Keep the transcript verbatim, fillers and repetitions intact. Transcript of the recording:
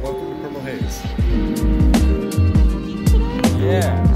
Welcome to Purple Haze. Yeah.